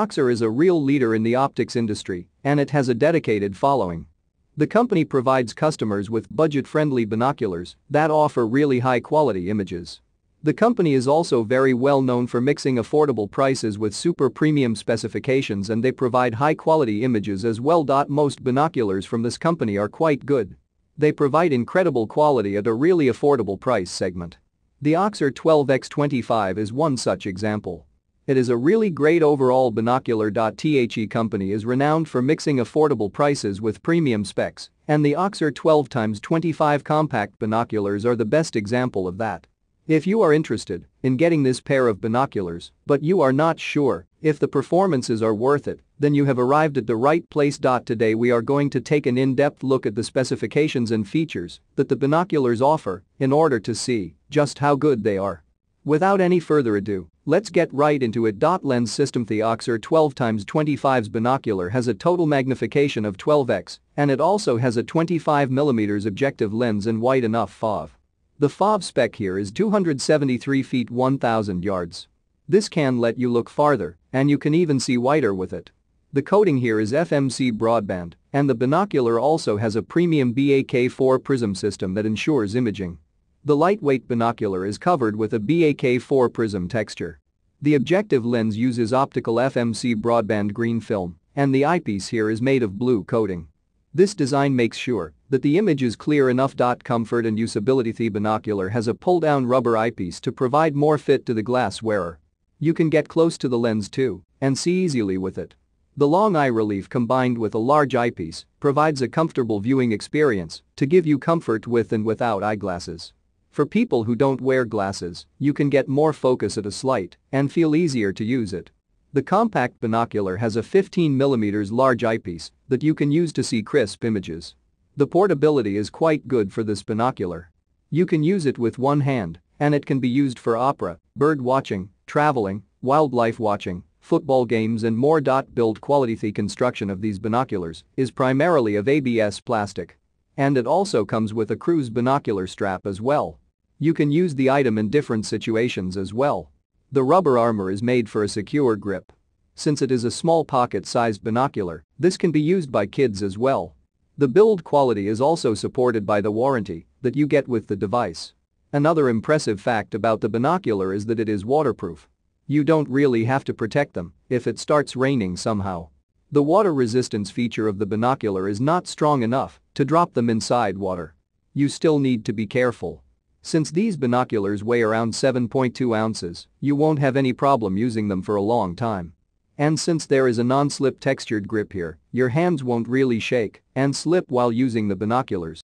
Oxer is a real leader in the optics industry, and it has a dedicated following. The company provides customers with budget-friendly binoculars that offer really high-quality images. The company is also very well known for mixing affordable prices with super premium specifications, and they provide high-quality images as well. Most binoculars from this company are quite good. They provide incredible quality at a really affordable price segment. The Oxer 12x25 is one such example. It is a really great overall binocular. The company is renowned for mixing affordable prices with premium specs, and the Oxer 12x25 compact binoculars are the best example of that. If you are interested in getting this pair of binoculars, but you are not sure if the performances are worth it, then you have arrived at the right place. Today we are going to take an in-depth look at the specifications and features that the binoculars offer in order to see just how good they are. Without any further ado, let's get right into it. Lens system. The Oxer 12x25's binocular has a total magnification of 12x, and it also has a 25mm objective lens and wide enough FOV. The FOV spec here is 273 feet 1000 yards. This can let you look farther, and you can even see wider with it. The coating here is FMC broadband, and the binocular also has a premium BAK4 prism system that ensures imaging. The lightweight binocular is covered with a BAK4 prism texture. The objective lens uses optical FMC broadband green film, and the eyepiece here is made of blue coating. This design makes sure that the image is clear enough. Comfort and usability. The binocular has a pull-down rubber eyepiece to provide more fit to the glass wearer. You can get close to the lens too and see easily with it. The long eye relief combined with a large eyepiece provides a comfortable viewing experience to give you comfort with and without eyeglasses. For people who don't wear glasses, you can get more focus at a slight and feel easier to use it. The compact binocular has a 15mm large eyepiece that you can use to see crisp images. The portability is quite good for this binocular. You can use it with one hand, and it can be used for opera, bird watching, traveling, wildlife watching, football games and more. Build quality. The construction of these binoculars is primarily of ABS plastic. And it also comes with a cruise binocular strap as well. You can use the item in different situations as well. The rubber armor is made for a secure grip. Since it is a small pocket-sized binocular, this can be used by kids as well. The build quality is also supported by the warranty that you get with the device. Another impressive fact about the binocular is that it is waterproof. You don't really have to protect them if it starts raining somehow. The water resistance feature of the binocular is not strong enough to drop them inside water. You still need to be careful. Since these binoculars weigh around 7.2 ounces, you won't have any problem using them for a long time. And since there is a non-slip textured grip here, your hands won't really shake and slip while using the binoculars.